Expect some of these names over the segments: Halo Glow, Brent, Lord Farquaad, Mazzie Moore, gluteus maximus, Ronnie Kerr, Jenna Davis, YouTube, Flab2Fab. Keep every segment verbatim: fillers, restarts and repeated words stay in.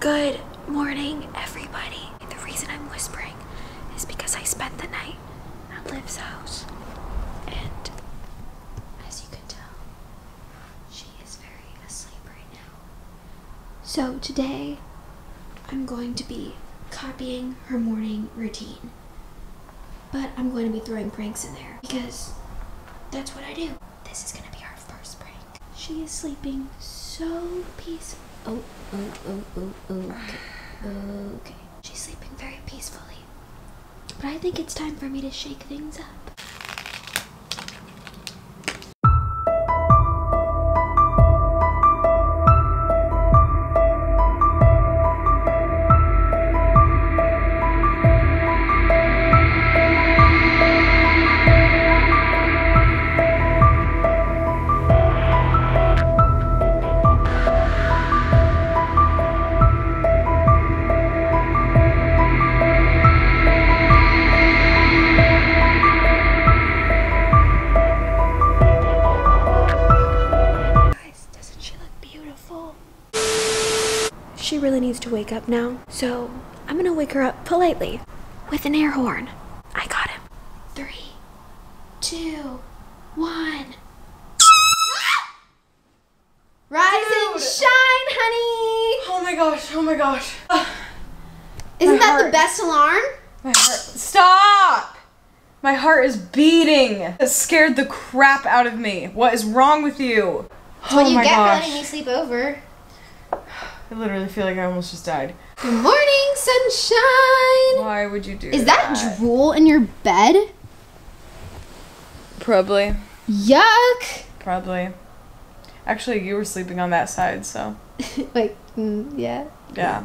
Good morning, everybody. The reason I'm whispering is because I spent the night at Liv's house. And as you can tell, she is very asleep right now. So today, I'm going to be copying her morning routine. But I'm going to be throwing pranks in there because that's what I do. This is going to be our first prank. She is sleeping so peacefully. Oh, oh, oh, oh, oh, okay, okay. She's sleeping very peacefully, but I think it's time for me to shake things up. She really needs to wake up now, so I'm gonna wake her up politely with an air horn. I got him. Three, two, one. Rise Dude. and shine, honey! Oh my gosh, oh my gosh. Uh, Isn't my that heart. the best alarm? My heart. Stop! My heart is beating. It scared the crap out of me. What is wrong with you? That's oh what you my get gosh. for letting me sleep over. I literally feel like I almost just died. Good morning, sunshine! Why would you do that? Is that, that drool in your bed? Probably. Yuck! Probably. Actually, you were sleeping on that side, so. like, mm, yeah? Yeah.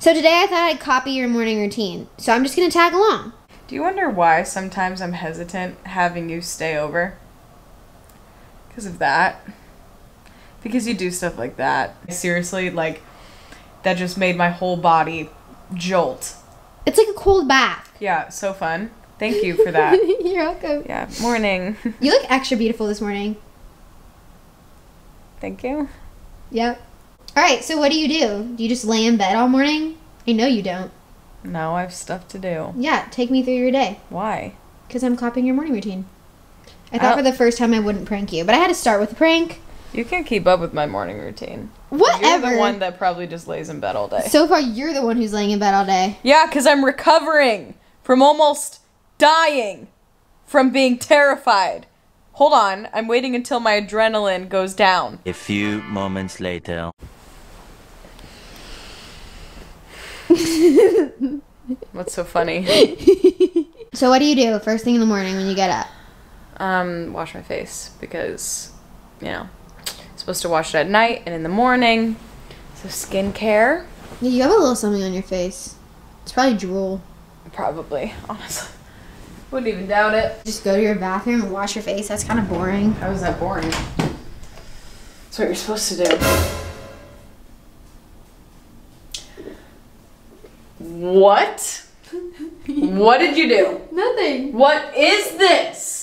So today I thought I'd copy your morning routine, so I'm just gonna tag along. Do you wonder why sometimes I'm hesitant having you stay over? Because of that. Because you do stuff like that. Seriously, like, that just made my whole body jolt. It's like a cold bath. Yeah, so fun. Thank you for that. You're welcome. Yeah, morning. You look extra beautiful this morning. Thank you. Yep. All right, so what do you do? Do you just lay in bed all morning? I know you don't. No, I have stuff to do. Yeah, take me through your day. Why? Because I'm copying your morning routine. I thought I for the first time I wouldn't prank you, but I had to start with a prank. You can't keep up with my morning routine. Whatever. You're the one that probably just lays in bed all day. So far, you're the one who's laying in bed all day. Yeah, because I'm recovering from almost dying from being terrified. Hold on. I'm waiting until my adrenaline goes down. A few moments later. What's so funny? So what do you do first thing in the morning when you get up? Um, wash my face because, you know. Supposed to wash it at night and in the morning. So skincare. Yeah, you have a little something on your face. It's probably drool. Probably, honestly. Wouldn't even doubt it. Just go to your bathroom and wash your face. That's kind of boring. How is that boring? That's what you're supposed to do. What? What did you do? Nothing. What is this?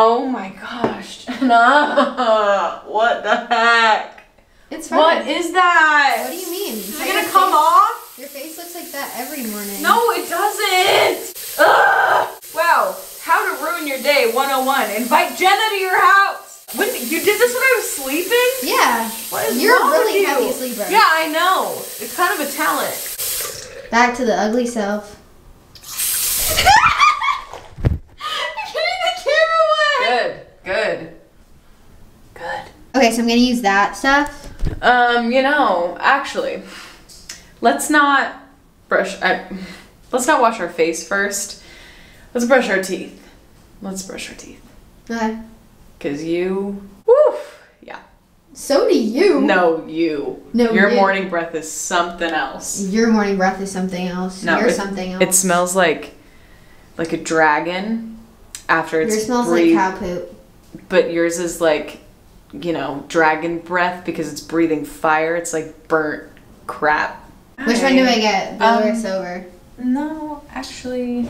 Oh my gosh, Jenna, what the heck? It's fine. What is that? What do you mean? Is it gonna come off? Your face looks like that every morning. No, it doesn't! Ugh. Wow, how to ruin your day one oh one. Invite Jenna to your house! When, you did this when I was sleeping? Yeah. What is You're wrong really with you? Heavy sleeper. Yeah, I know. It's kind of a talent. Back to the ugly self. Good. Good. Okay, so I'm gonna use that stuff. Um, you know, actually, let's not brush, I, let's not wash our face first. Let's brush our teeth. Let's brush our teeth. Okay. Cause you, woof, yeah. So do you. No, you. No, Your you. morning breath is something else. Your morning breath is something else. No, You're it, something else. It smells like, like a dragon after it's Yours smells breathed. like cow poop. But yours is like, you know, dragon breath because it's breathing fire. It's like burnt crap. Which one do I get? Blue um, or silver? No, actually,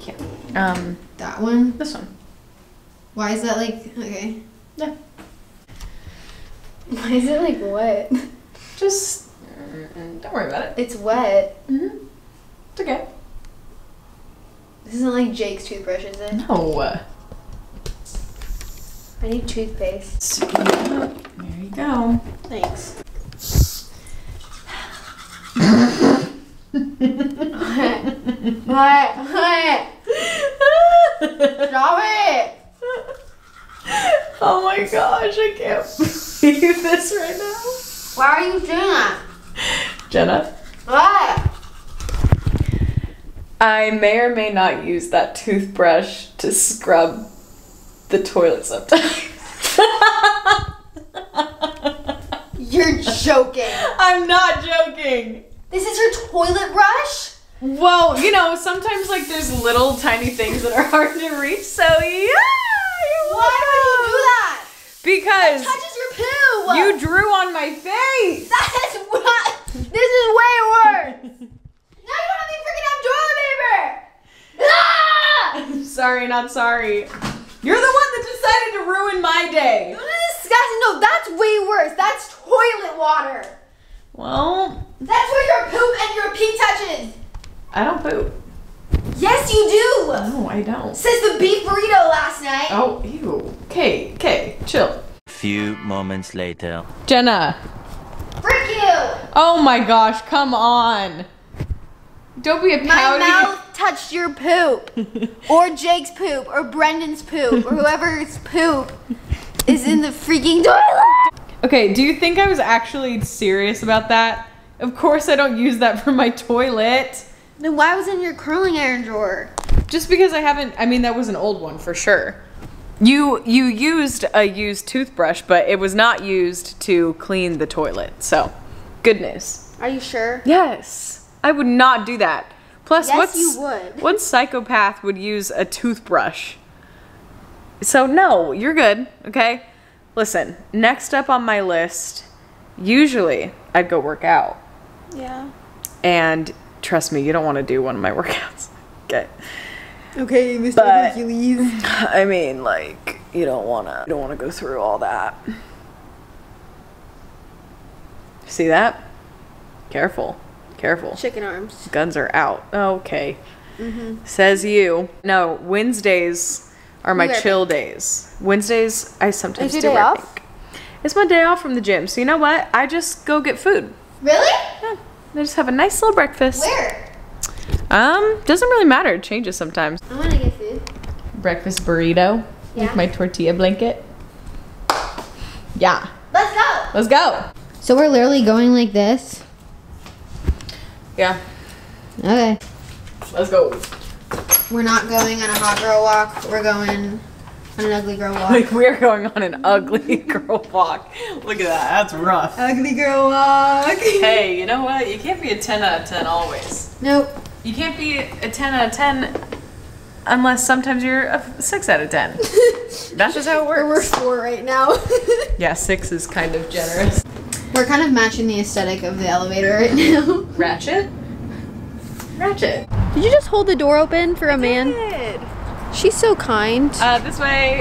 yeah. Um, that one. This one. Why is that like okay? Yeah. Why is it like wet? Just don't worry about it. It's wet. Mm-hmm. It's okay. This isn't like Jake's toothbrush, is it? No. I need toothpaste. So, yeah, there you go. Thanks. What? What? What? Stop it! Oh my gosh, I can't believe this right now. Why are you doing that? Jenna? What? I may or may not use that toothbrush to scrub the toilet sometimes. You're joking. I'm not joking. This is your toilet brush? Well, you know, sometimes like there's little tiny things that are hard to reach, so yeah, you're welcome. Why would you do that? Because it touches your poo. You drew on my face. That is what. This is way worse. Now you want me freaking have toilet paper. Ah! I'm sorry, not sorry. You're the one that decided to ruin my day. That is disgusting. No, that's way worse. That's toilet water. Well, that's where your poop and your pee touches. I don't poop. Yes, you do. No, I don't. Says the beef burrito last night. Oh, ew. Okay, okay, chill. Few moments later. Jenna. Frick you. Oh my gosh, come on. Don't be a pouty. My mouth touched your poop, or Jake's poop, or Brendan's poop, or whoever's poop is in the freaking toilet. Okay, do you think I was actually serious about that? Of course I don't use that for my toilet. Then why was it in your curling iron drawer? Just because I haven't, I mean, that was an old one for sure. You, you used a used toothbrush, but it was not used to clean the toilet, so good news. Are you sure? Yes. I would not do that. Plus, yes, what's, you would. What psychopath would use a toothbrush? So no, you're good, okay? Listen, next up on my list, usually I'd go work out. Yeah. And trust me, you don't want to do one of my workouts, okay? Okay, Mister Hercules. I mean, like, you don't want to, you don't want to go through all that. See that? Careful. Careful. Chicken arms. Guns are out. Okay. Mm-hmm. Says you. No, Wednesdays are my chill days. Wednesdays, I sometimes do work. Is your day off? It's my day off from the gym. So you know what? I just go get food. Really? Yeah. I just have a nice little breakfast. Where? Um, doesn't really matter. It changes sometimes. I want to get food. Breakfast burrito. Yeah. With my tortilla blanket. Yeah. Let's go. Let's go. So we're literally going like this. Yeah. Okay. Let's go. We're not going on a hot girl walk. We're going on an ugly girl walk. Like, we're going on an ugly girl walk. Look at that. That's rough. Ugly girl walk. Hey, you know what? You can't be a ten out of ten always. Nope. You can't be a ten out of ten unless sometimes you're a six out of ten. That's just how it works. We're four right now. Yeah, six is kind of generous. We're kind of matching the aesthetic of the elevator right now. Ratchet? Ratchet. Did you just hold the door open for a I man? I did. She's so kind. Uh, this way.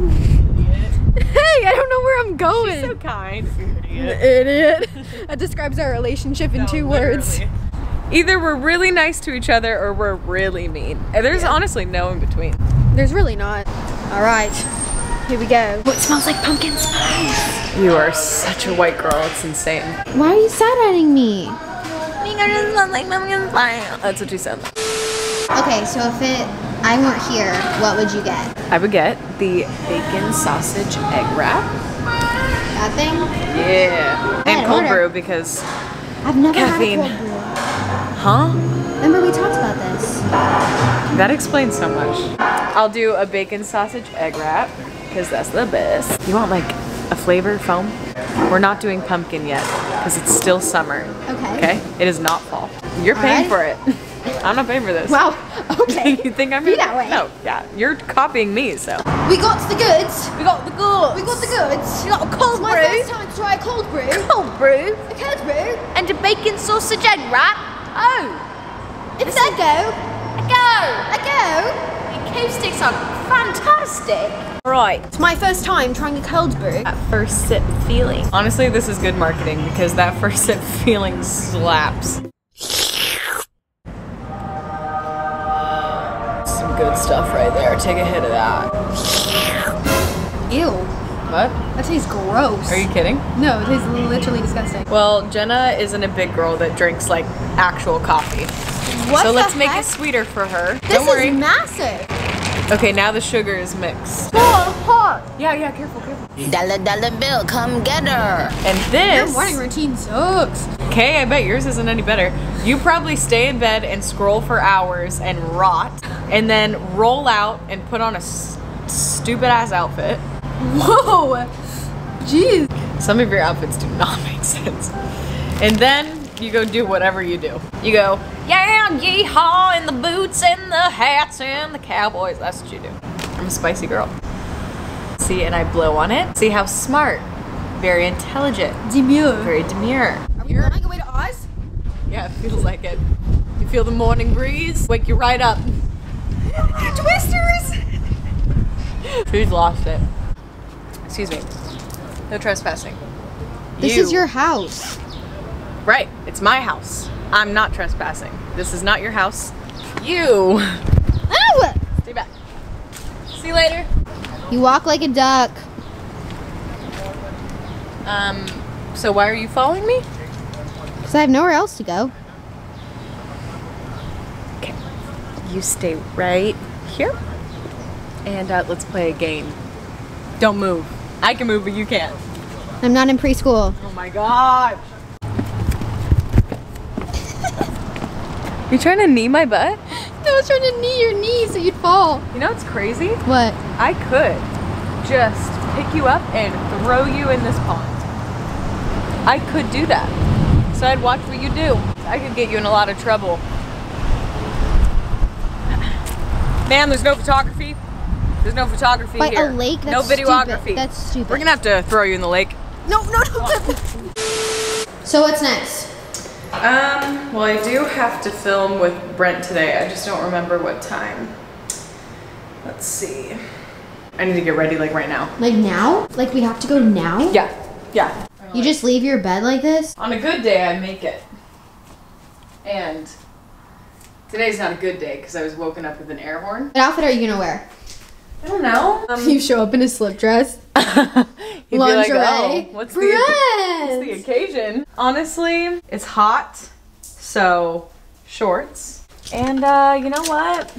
Idiot. Hey, I don't know where I'm going. She's so kind. Idiot. Idiot. That describes our relationship in no, two words. Literally. Either we're really nice to each other or we're really mean. There's yeah. honestly no in between. There's really not. All right. Here we go. What smells like pumpkin spice? You are such a white girl, it's insane. Why are you side-eyeing me? It smells like pumpkin spice. That's what you said. Okay, so if it, I weren't here, what would you get? I would get the bacon sausage egg wrap. That thing? Yeah. And cold brew because I've never caffeine. Had a cold brew. Huh? Remember we talked about this. That explains so much. I'll do a bacon sausage egg wrap. Because that's the best. You want like a flavor foam? We're not doing pumpkin yet because it's still summer. Okay. Okay? It is not fall. You're paying right. for it. I'm not paying for this. Wow. Okay. You think I'm paying for it? No. Yeah. You're copying me, so. We got the goods. We got the goods. We got the goods. We got a cold it's brew. My first time to try a cold brew. Cold brew. A cold brew. And a bacon sausage egg wrap. Oh. It's a go. A go. A go. The acoustics are fantastic. Right, it's my first time trying a cold brew. That first sip feeling. Honestly, this is good marketing because that first sip feeling slaps. Some good stuff right there. Take a hit of that. Ew. What? That tastes gross. Are you kidding? No, it tastes literally disgusting. Well, Jenna isn't a big girl that drinks like actual coffee. What so let's heck? make it sweeter for her. This Don't worry. This is massive. Okay, now the sugar is mixed. Oh, hot! Yeah, yeah, careful, careful. Dollar, dollar bill, come get her. And this... Your morning routine sucks. Okay, I bet yours isn't any better. You probably stay in bed and scroll for hours and rot, and then roll out and put on a stupid-ass outfit. Whoa! Jeez. Some of your outfits do not make sense. And then... you go do whatever you do. You go, yeah, yeehaw, and the boots, and the hats, and the cowboys. That's what you do. I'm a spicy girl. See, and I blow on it. See how smart, very intelligent. Demure. Very demure. Are we running away to Oz? Yeah, it feels like it. You feel the morning breeze? Wake you right up. Twisters! She's lost it. Excuse me. No trespassing. This you. is your house. Right, it's my house. I'm not trespassing. This is not your house. You! Ow! Stay back. See you later. You walk like a duck. Um, so why are you following me? Because I have nowhere else to go. Okay. You stay right here. And uh, let's play a game. Don't move. I can move, but you can't. I'm not in preschool. Oh my god. You trying to knee my butt? No, I was trying to knee your knee so you'd fall. You know what's crazy? What? I could just pick you up and throw you in this pond. I could do that. So I'd watch what you do. I could get you in a lot of trouble. Man, there's no photography. There's no photography By here. a lake? That's no videography. Stupid. That's stupid. We're gonna have to throw you in the lake. No, no, no. Oh. So what's next? Um, well, I do have to film with Brent today. I just don't remember what time. Let's see. I need to get ready like right now. Like now? Like we have to go now? Yeah, yeah. You like, just leave your bed like this? On a good day, I make it. And today's not a good day because I was woken up with an air horn. What outfit are you gonna wear? I don't know. Um, you show up in a slip dress. He'd Lingerie. Be like, oh, what's the, what's the occasion? Honestly, it's hot, so shorts. And uh, you know what?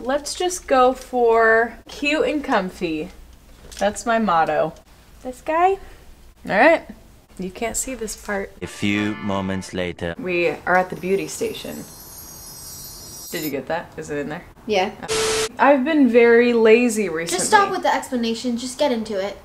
Let's just go for cute and comfy. That's my motto. This guy? All right. You can't see this part. A few moments later. We are at the beauty station. Did you get that? Is it in there? Yeah. I've been very lazy recently. Just stop with the explanation. Just get into it.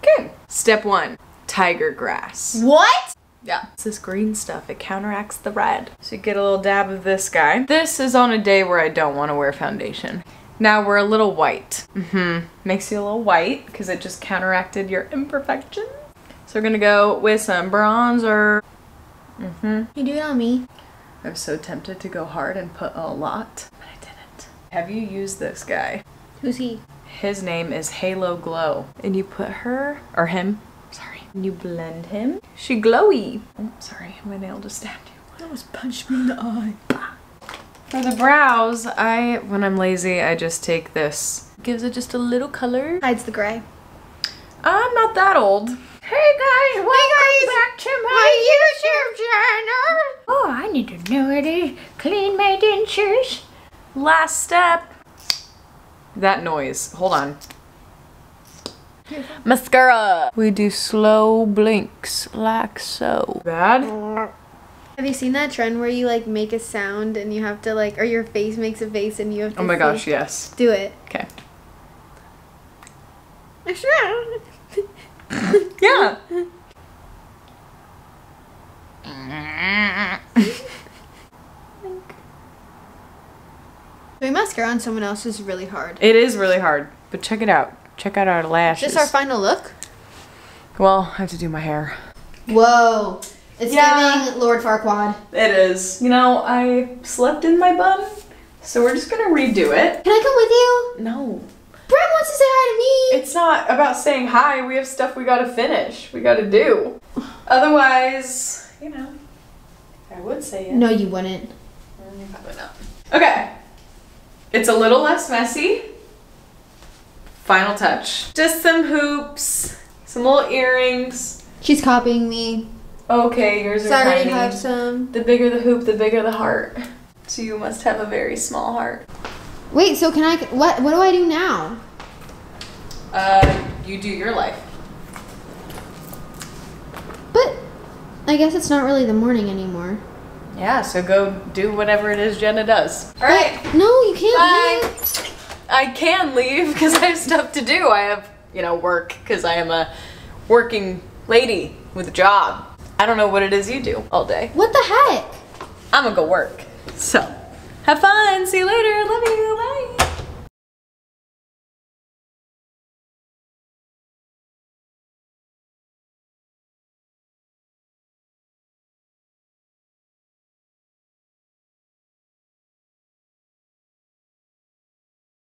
Okay. Step one, tiger grass. What? Yeah. It's this green stuff. It counteracts the red. So you get a little dab of this guy. This is on a day where I don't want to wear foundation. Now we're a little white. Mm-hmm. Makes you a little white because it just counteracted your imperfection. So we're going to go with some bronzer. Mm-hmm. You do it on me. I'm so tempted to go hard and put a lot, but I didn't. Have you used this guy? Who's he? His name is Halo Glow. And you put her, or him, sorry. And you blend him. She glowy. Oh, sorry, my nail just stabbed you. That was punched me in the eye. For the brows, I, when I'm lazy, I just take this. Gives it just a little color. Hides the gray. I'm not that old. Hey guys, welcome back to my YouTube channel! Oh, I need to know how to clean my dentures. Last step. That noise. Hold on. Mascara. We do slow blinks, like so. Bad? Have you seen that trend where you like make a sound and you have to like, or your face makes a face and you have to Oh my gosh, yes. Do it. Okay. Sure. Yeah. Doing mascara on someone else is really hard. It is really hard, but check it out. Check out our lashes. Is this our final look? Well, I have to do my hair. Whoa. It's yeah. giving Lord Farquaad. It is. You know, I slept in my bun, so we're just gonna redo it. Can I come with you? No. Brent wants to say hi to me! It's not about saying hi, we have stuff we gotta finish. We gotta do. Otherwise, you know, I would say it. No, you wouldn't. Mm, probably not. Okay. It's a little less messy. Final touch. Just some hoops, some little earrings. She's copying me. Okay, yours are tiny. I already have some. The bigger the hoop, the bigger the heart. So you must have a very small heart. Wait, so can I, what What do I do now? Uh, you do your life. But I guess it's not really the morning anymore. Yeah, so go do whatever it is Jenna does. All right. But, no, you can't Bye. leave. I can leave because I have stuff to do. I have, you know, work because I am a working lady with a job. I don't know what it is you do all day. What the heck? I'm gonna go work, so. Have fun, see you later, love you, bye!